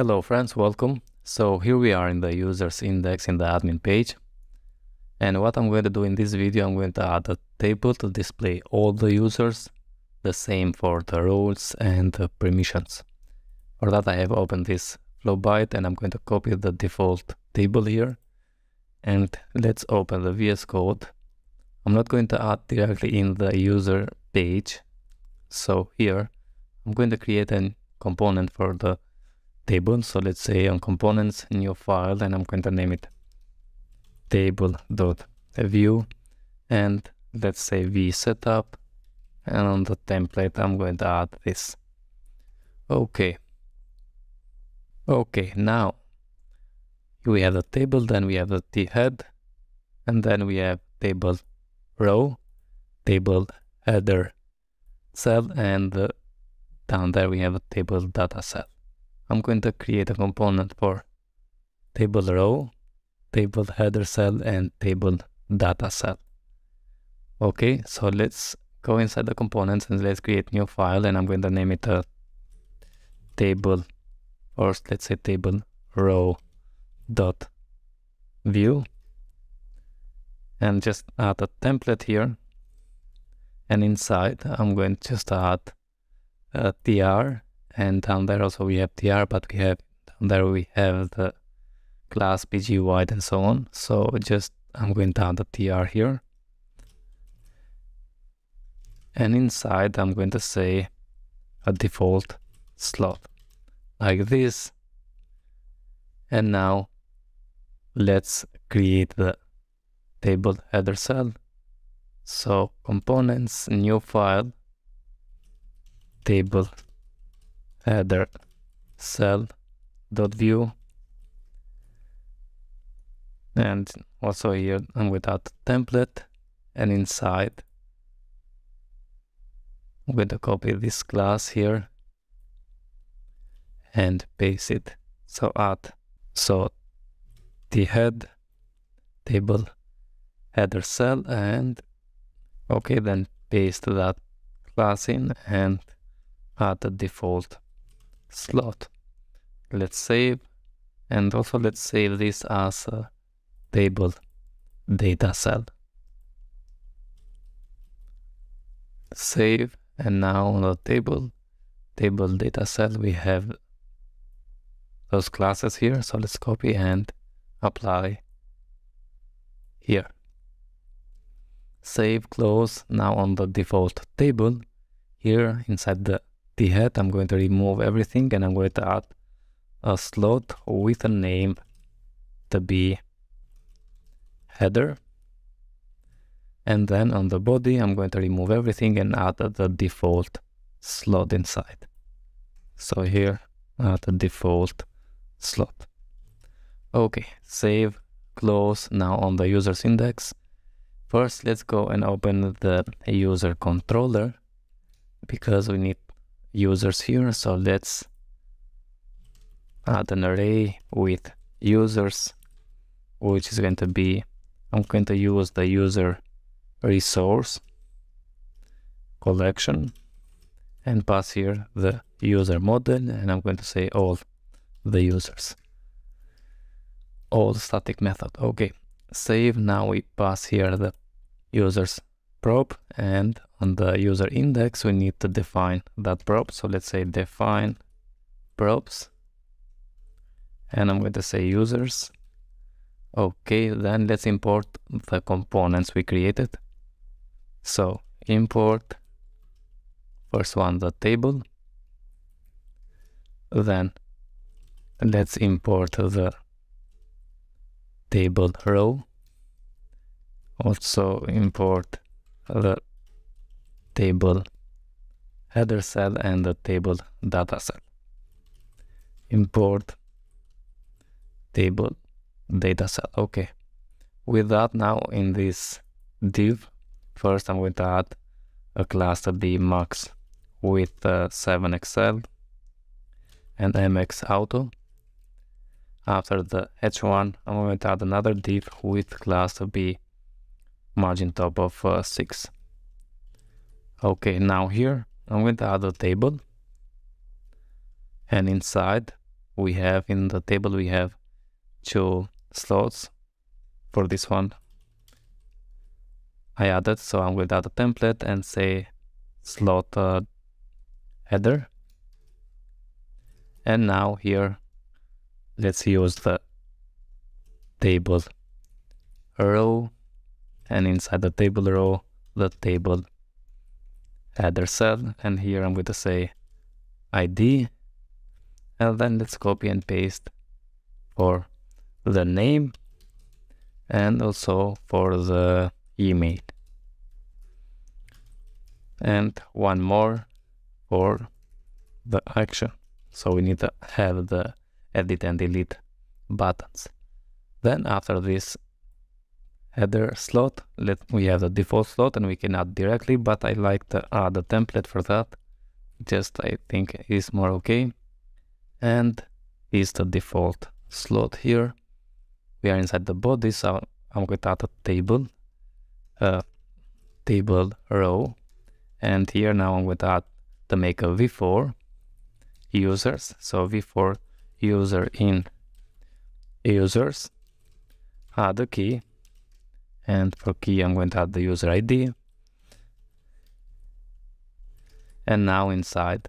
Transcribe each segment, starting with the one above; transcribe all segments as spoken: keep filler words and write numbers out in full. Hello friends, welcome. So here we are in the users index in the admin page. And what I'm going to do in this video, I'm going to add a table to display all the users, the same for the roles and the permissions. For that I have opened this flowbyte and I'm going to copy the default table here. And let's open the V S Code. I'm not going to add directly in the user page. So here I'm going to create a component for the table. So let's say on components, new file, and I'm going to name it table.view, and let's say v setup, and on the template I'm going to add this. Okay. Okay, now we have the table, then we have the T head, and then we have table row, table header cell, and uh, down there we have a table data cell. I'm going to create a component for table row, table header cell, and table data cell. Okay, so let's go inside the components and let's create new file, and I'm going to name it a table, first let's say table row dot view, and just add a template here, and inside I'm going to just add a tr, and down there also we have tr, but we have down there we have the class pg wide and so on. So just I'm going to add the tr here, and inside I'm going to say a default slot like this. And now let's create the table header cell. So components, new file, table header cell dot view, and also here I'm without template, and inside I'm going to copy this class here and paste it. So add so the head table header cell, and okay, then paste that class in and add the default slot. Let's save, and also let's save this as a table data cell. Save, and now on the table table data cell we have those classes here. So let's copy and apply here. Save, close. Now on the default table here inside the T head, I'm going to remove everything and I'm going to add a slot with a name to be header. And then on the body, I'm going to remove everything and add the default slot inside. So here, add the default slot. Okay, save, close. Now on the users index, first let's go and open the user controller, because we need users here. So let's add an array with users, which is going to be, I'm going to use the user resource collection and pass here the user model, and I'm going to say all the users, all static method. Okay, save. Now we pass here the users prop, and on the user index we need to define that prop. So let's say define props, and I'm going to say users. Okay, then let's import the components we created. So import first one the table, then let's import the table row, also import the table header cell and the table data cell. Import table data cell. Okay, with that, now in this div, first I'm going to add a class to be max with uh, seven X L and M X auto. After the H one, I'm going to add another div with class to be margin top of uh, six. Okay, now here I'm going to add a table, and inside we have in the table, we have two slots for this one. I added, so I'm going to add a template and say slot uh, header. And now here, let's use the table row, and inside the table row, the table header cell. And here I'm going to say I D, and then let's copy and paste for the name and also for the email, and one more for the action. So we need to have the edit and delete buttons. Then after this header slot, let we have the default slot and we can add directly, but I like to add a template for that. Just I think is more okay. And is the default slot here. We are inside the body, so I'm going to add a table, a table row. And here now I'm going to add to make a v four users. So v four user in users, add a key. And for key, I'm going to add the user I D. And now inside,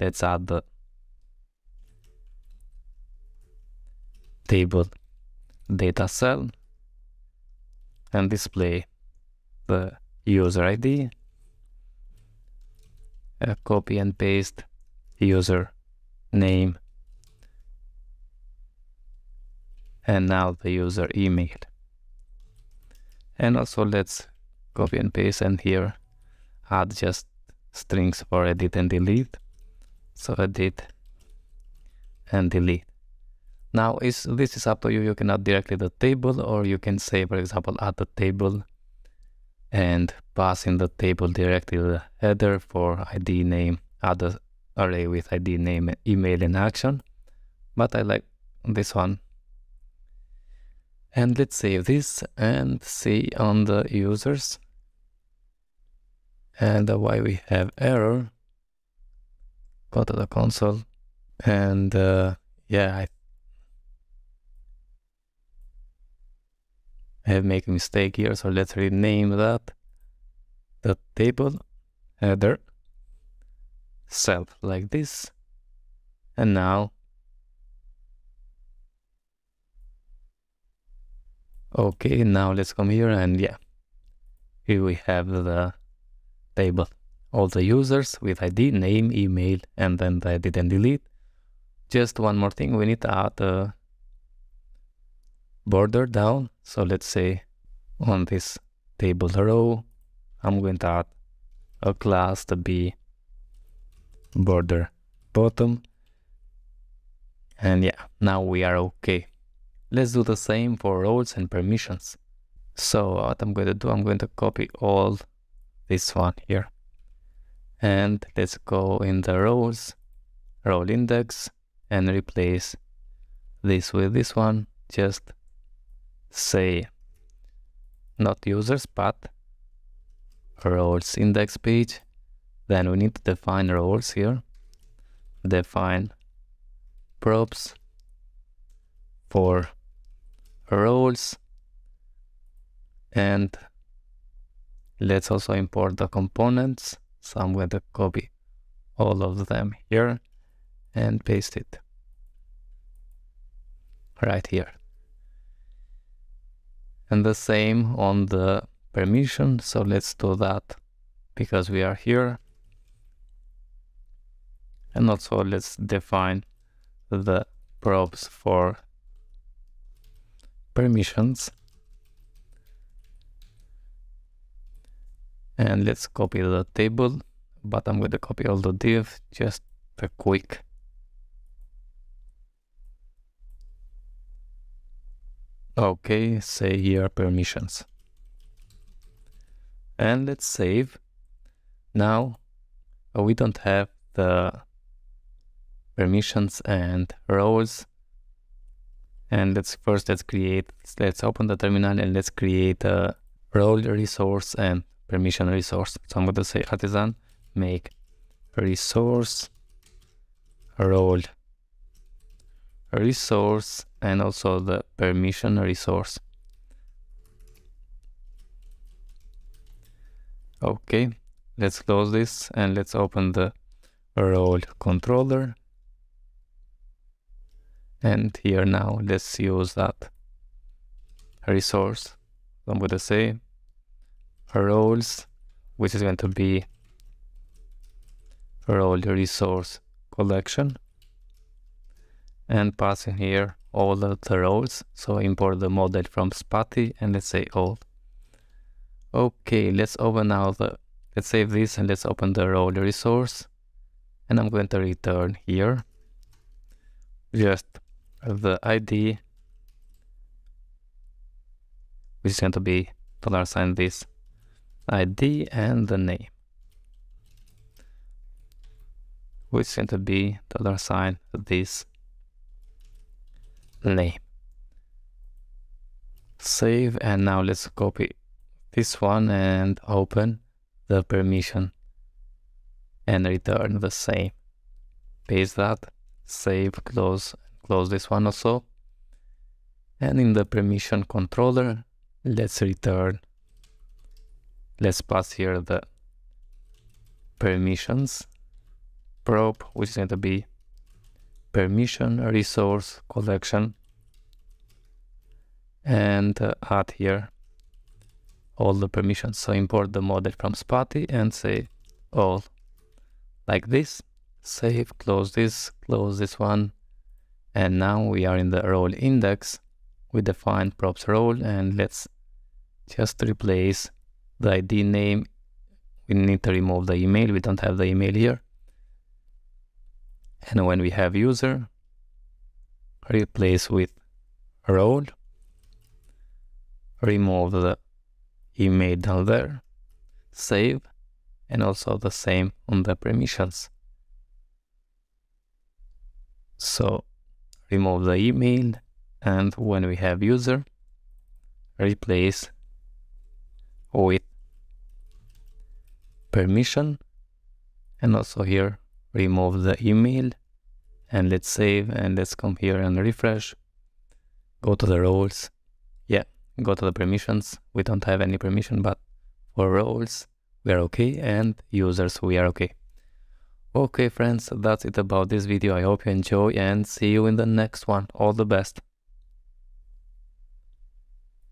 let's add the table data cell and display the user I D. Uh, copy and paste user name. And now the user email. And also let's copy and paste and here add just strings for edit and delete. So edit and delete. Now is this is up to you. You can add directly the table, or you can say, for example, add the table and pass in the table directly the header for I D name, add an array with I D name, email, and action. But I like this one. And let's save this and see on the users. And why we have error. Go to the console. And uh, yeah, I I have made a mistake here, so let's rename that the table header cell like this. And now, okay, now let's come here and yeah, here we have the table, all the users with I D, name, email, and then the edit and delete. Just one more thing, we need to add a border down. So let's say on this table row, I'm going to add a class to be border bottom. And yeah, now we are okay. Let's do the same for roles and permissions. So what I'm going to do, I'm going to copy all this one here. And let's go in the roles, role index, and replace this with this one. Just say not users but roles index page. Then we need to define roles here, define props for roles, and let's also import the components. So I'm going to copy all of them here and paste it right here. And the same on the permission. So let's do that because we are here. And also let's define the props for permissions. And let's copy the table, but I'm going to copy all the div, just a quick. Okay, say here permissions. And let's save. Now we don't have the permissions and roles. And let's first let's create, let's open the terminal and let's create a role resource and permission resource. So I'm going to say artisan make resource role resource and also the permission resource. Okay, let's close this and let's open the role controller. And here now let's use that resource. I'm going to say roles, which is going to be role resource collection, and passing here all the roles. So import the model from Spatie and let's say all. Okay, let's open now the, let's save this and let's open the role resource. And I'm going to return here just the I D, which is going to be dollar sign this I D and the name, which is going to be dollar sign this name. Save, and now let's copy this one and open the permission and return the same. Paste that, save, close, close this one also. And in the permission controller, let's return, let's pass here the permissions prop, which is going to be permission resource collection, and uh, add here all the permissions. So import the model from Spatie and say all, like this. Save, close this, close this one. And now we are in the role index. We define props role, and let's just replace the I D name. We need to remove the email. We don't have the email here. And when we have user, replace with role, remove the email down there, save, and also the same on the permissions. So remove the email, and when we have user, replace with permission, and also here remove the email. And let's save and let's come here and refresh. Go to the roles. Yeah, go to the permissions. We don't have any permission, but for roles we are okay, and users we are okay. Okay friends, that's it about this video. I hope you enjoy and see you in the next one. All the best.